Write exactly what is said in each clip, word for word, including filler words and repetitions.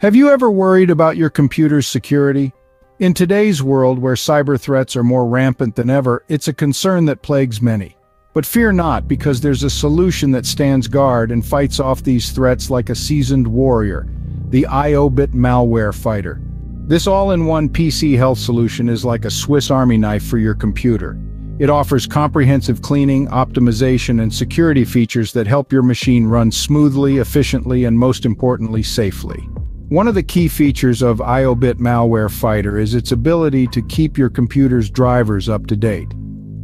Have you ever worried about your computer's security? In today's world where cyber threats are more rampant than ever, it's a concern that plagues many. But fear not, because there's a solution that stands guard and fights off these threats like a seasoned warrior, the IObit Malware Fighter. This all-in-one P C health solution is like a Swiss Army knife for your computer. It offers comprehensive cleaning, optimization, and security features that help your machine run smoothly, efficiently, and most importantly, safely. One of the key features of IObit Malware Fighter is its ability to keep your computer's drivers up to date.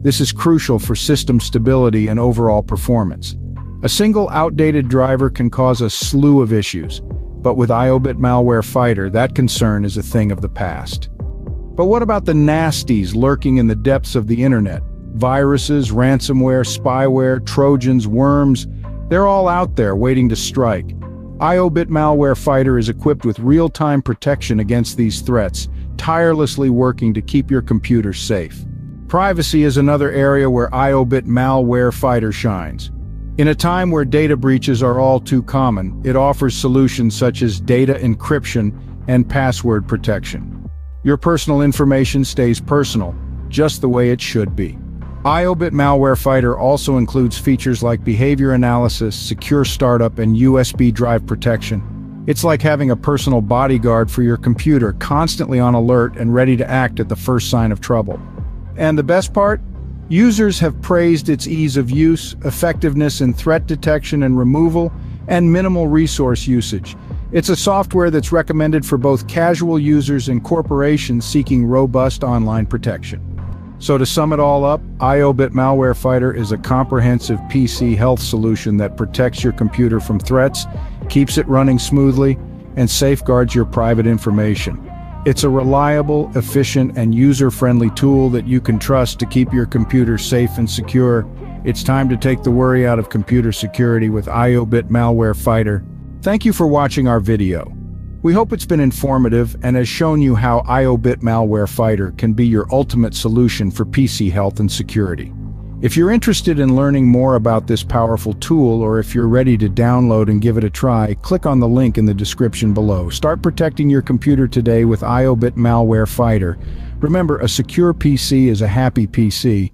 This is crucial for system stability and overall performance. A single outdated driver can cause a slew of issues, but with IObit Malware Fighter, that concern is a thing of the past. But what about the nasties lurking in the depths of the internet? Viruses, ransomware, spyware, Trojans, worms, they're all out there waiting to strike. IObit Malware Fighter is equipped with real-time protection against these threats, tirelessly working to keep your computer safe. Privacy is another area where IObit Malware Fighter shines. In a time where data breaches are all too common, it offers solutions such as data encryption and password protection. Your personal information stays personal, just the way it should be. IObit Malware Fighter also includes features like behavior analysis, secure startup, and U S B drive protection. It's like having a personal bodyguard for your computer, constantly on alert and ready to act at the first sign of trouble. And the best part? Users have praised its ease of use, effectiveness in threat detection and removal, and minimal resource usage. It's a software that's recommended for both casual users and corporations seeking robust online protection. So to sum it all up, IObit Malware Fighter is a comprehensive P C health solution that protects your computer from threats, keeps it running smoothly, and safeguards your private information. It's a reliable, efficient, and user-friendly tool that you can trust to keep your computer safe and secure. It's time to take the worry out of computer security with IObit Malware Fighter. Thank you for watching our video. We hope it's been informative and has shown you how IObit Malware Fighter can be your ultimate solution for P C health and security. If you're interested in learning more about this powerful tool, or if you're ready to download and give it a try, click on the link in the description below. Start protecting your computer today with IObit Malware Fighter. Remember, a secure P C is a happy P C.